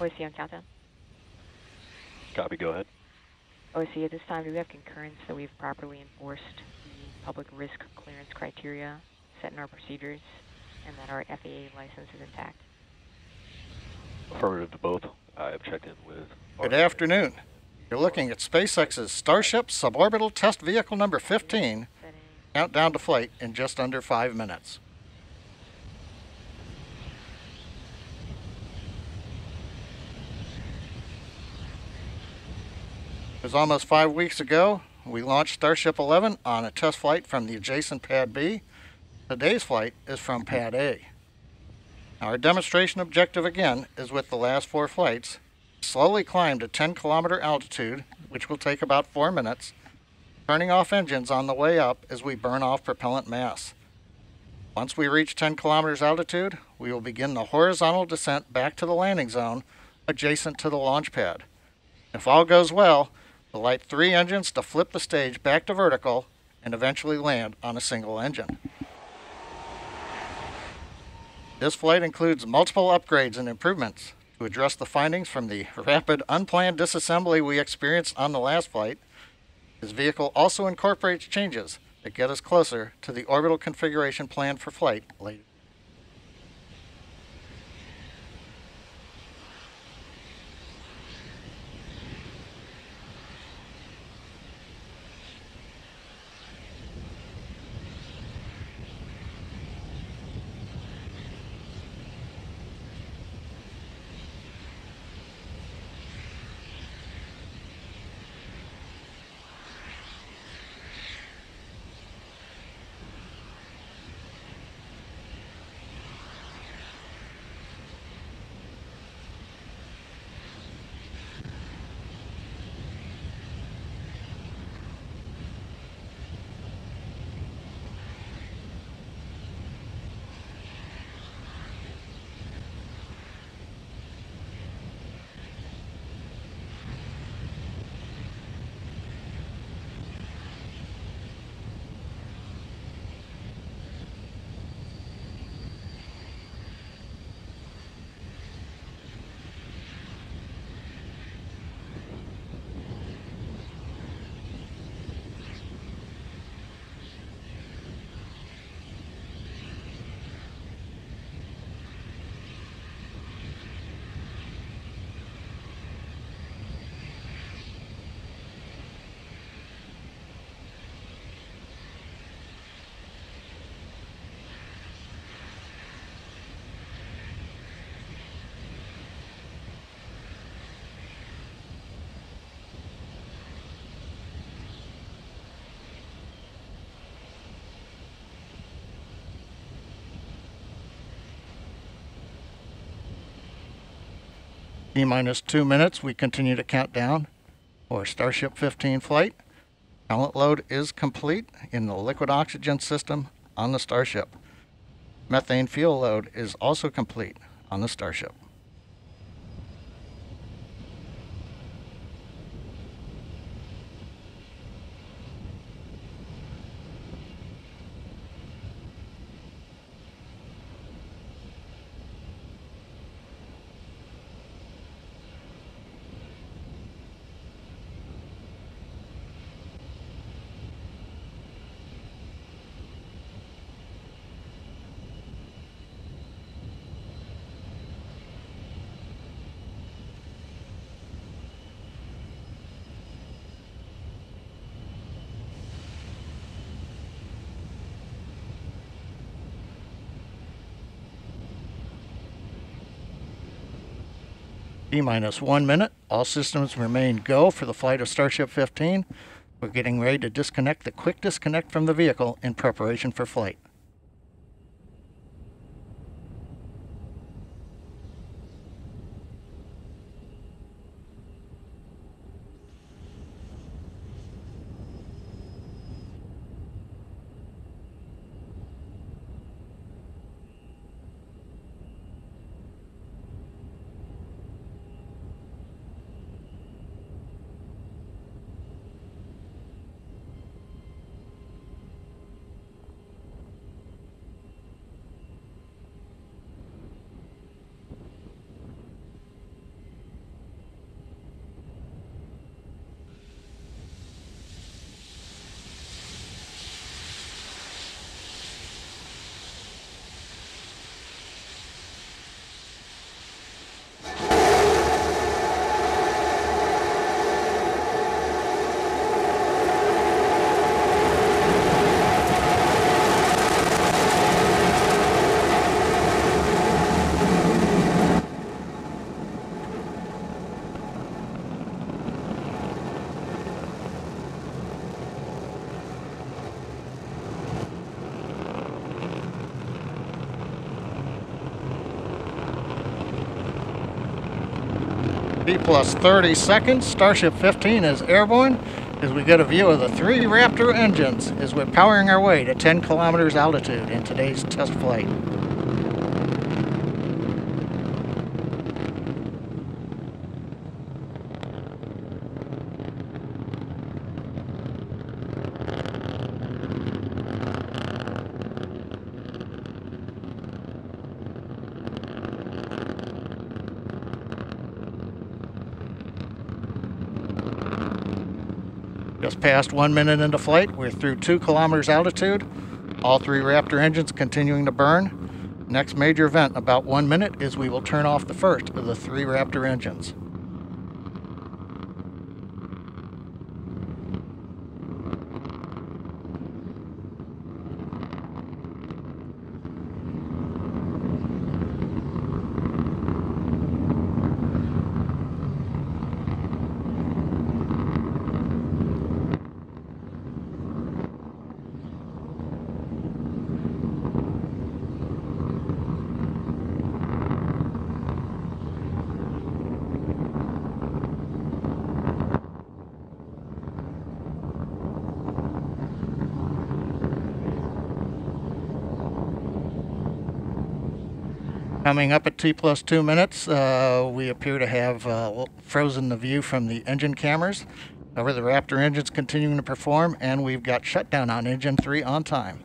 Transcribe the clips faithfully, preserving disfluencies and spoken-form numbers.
O S C E on countdown. Copy, go ahead. O S C E, at this time, do we have concurrence that we've properly enforced the public risk clearance criteria set in our procedures and that our F A A license is intact? Affirmative to both. I have checked in with... Good afternoon. You're looking at SpaceX's Starship suborbital test vehicle number fifteen, countdown to flight in just under five minutes. It was almost five weeks ago, we launched Starship eleven on a test flight from the adjacent Pad B. Today's flight is from Pad A. Our demonstration objective again is with the last four flights. Slowly climb to ten kilometer altitude, which will take about four minutes, turning off engines on the way up as we burn off propellant mass. Once we reach ten kilometers altitude, we will begin the horizontal descent back to the landing zone adjacent to the launch pad. If all goes well, we'll light three engines to flip the stage back to vertical and eventually land on a single engine. This flight includes multiple upgrades and improvements to address the findings from the rapid unplanned disassembly we experienced on the last flight. This vehicle also incorporates changes that get us closer to the orbital configuration planned for flight later. T-minus two minutes, we continue to count down for Starship fifteen flight. Propellant load is complete in the liquid oxygen system on the Starship. Methane fuel load is also complete on the Starship. Minus one minute. All systems remain go for the flight of Starship fifteen. We're getting ready to disconnect the quick disconnect from the vehicle in preparation for flight. T plus thirty seconds, Starship fifteen is airborne as we get a view of the three Raptor engines as we're powering our way to ten kilometers altitude in today's test flight. Just past one minute into flight, we're through two kilometers altitude, all three Raptor engines continuing to burn. Next major event in about one minute is we will turn off the first of the three Raptor engines. Coming up at T plus two minutes, uh, we appear to have uh, frozen the view from the engine cameras. However, the Raptor engine's continuing to perform, and we've got shutdown on engine three on time.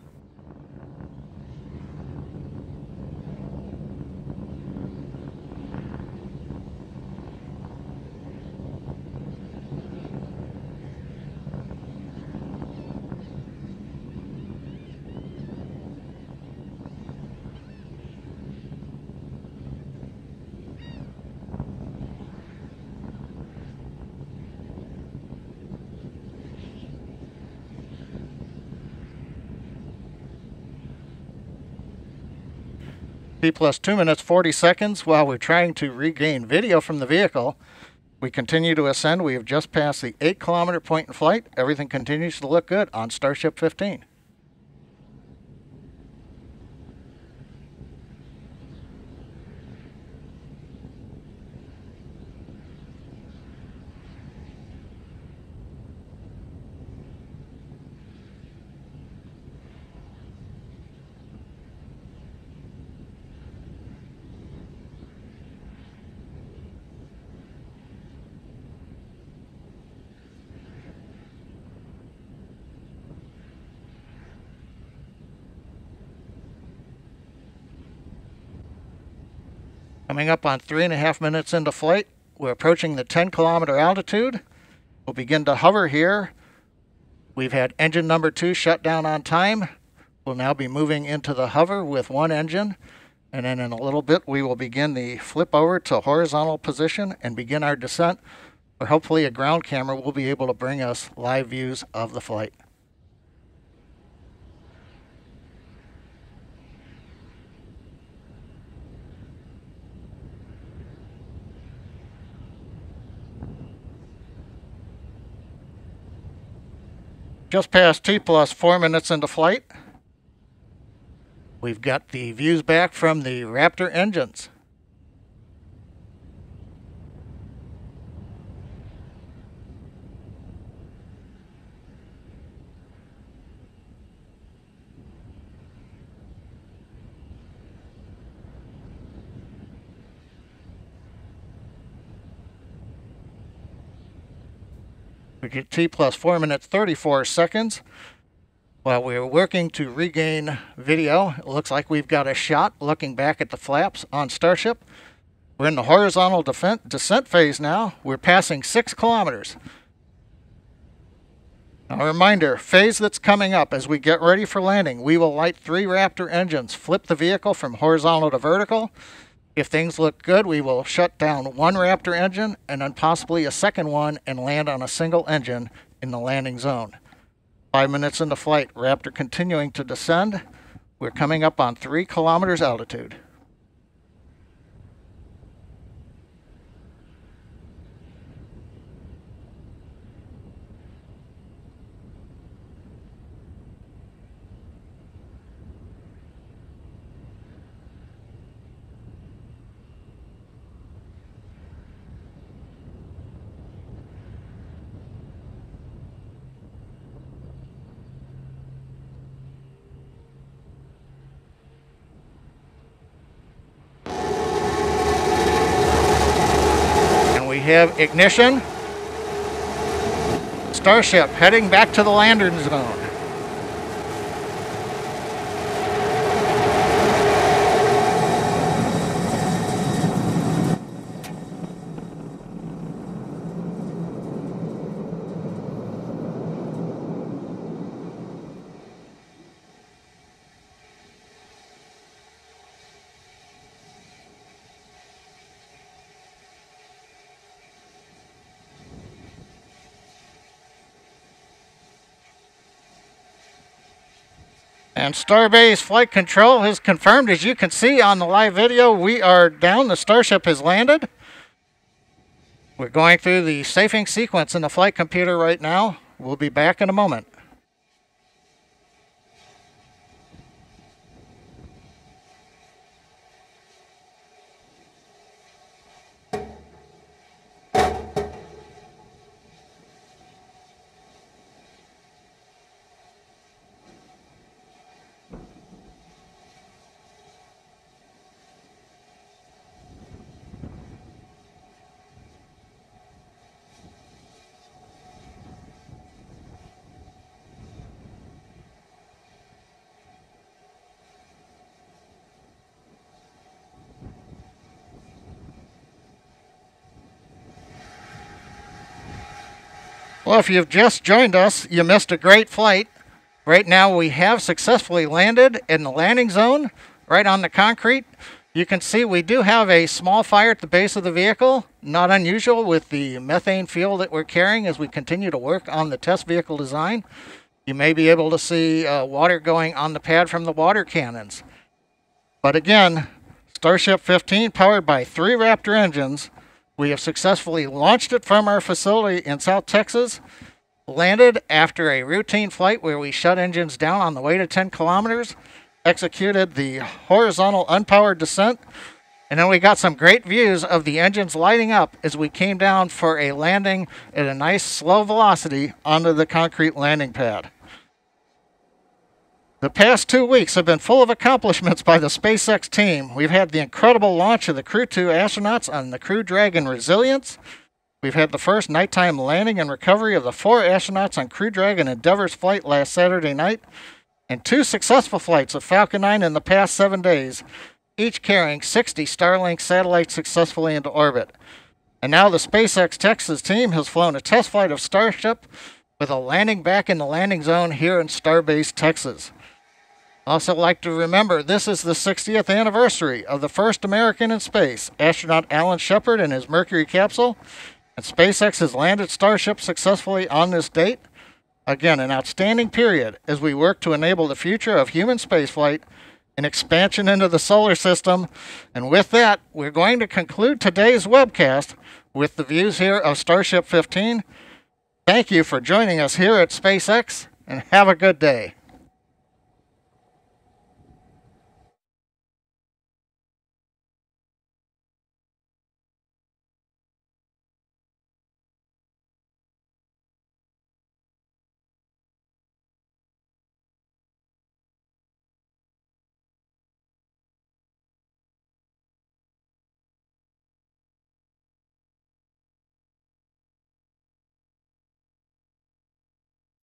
T plus two minutes, forty seconds. While we're trying to regain video from the vehicle, we continue to ascend. We have just passed the eight kilometer point in flight. Everything continues to look good on Starship fifteen. Coming up on three and a half minutes into flight, we're approaching the ten kilometer altitude. We'll begin to hover here. We've had engine number two shut down on time. We'll now be moving into the hover with one engine. And then in a little bit, we will begin the flip over to horizontal position and begin our descent. Or hopefully a ground camera will be able to bring us live views of the flight. Just past T plus four minutes into flight, we've got the views back from the Raptor engines. We get T plus four minutes, thirty-four seconds. While we're working to regain video, it looks like we've got a shot looking back at the flaps on Starship. We're in the horizontal descent phase now. We're passing six kilometers. Now, a reminder, phase that's coming up as we get ready for landing, we will light three Raptor engines, flip the vehicle from horizontal to vertical. If things look good, we will shut down one Raptor engine and then possibly a second one and land on a single engine in the landing zone. Five minutes into flight, Raptor continuing to descend. We're coming up on three kilometers altitude. have ignition. Starship heading back to the landing zone. And Starbase Flight Control has confirmed, as you can see on the live video, we are down. The Starship has landed. We're going through the safing sequence in the flight computer right now. We'll be back in a moment. Well, if you've just joined us, you missed a great flight. Right now we have successfully landed in the landing zone, right on the concrete. You can see we do have a small fire at the base of the vehicle, not unusual with the methane fuel that we're carrying as we continue to work on the test vehicle design. You may be able to see uh, water going on the pad from the water cannons. But again, Starship fifteen, powered by three Raptor engines, we have successfully launched it from our facility in South Texas, landed after a routine flight where we shut engines down on the way to ten kilometers, executed the horizontal unpowered descent, and then we got some great views of the engines lighting up as we came down for a landing at a nice slow velocity onto the concrete landing pad. The past two weeks have been full of accomplishments by the SpaceX team. We've had the incredible launch of the Crew two astronauts on the Crew Dragon Resilience. We've had the first nighttime landing and recovery of the four astronauts on Crew Dragon Endeavor's flight last Saturday night, and two successful flights of Falcon nine in the past seven days, each carrying sixty Starlink satellites successfully into orbit. And now the SpaceX Texas team has flown a test flight of Starship with a landing back in the landing zone here in Starbase, Texas. Also like to remember, this is the sixtieth anniversary of the first American in space, astronaut Alan Shepard and his Mercury capsule, and SpaceX has landed Starship successfully on this date. Again, an outstanding period as we work to enable the future of human spaceflight and expansion into the solar system. And with that, we're going to conclude today's webcast with the views here of Starship fifteen. Thank you for joining us here at SpaceX, and have a good day.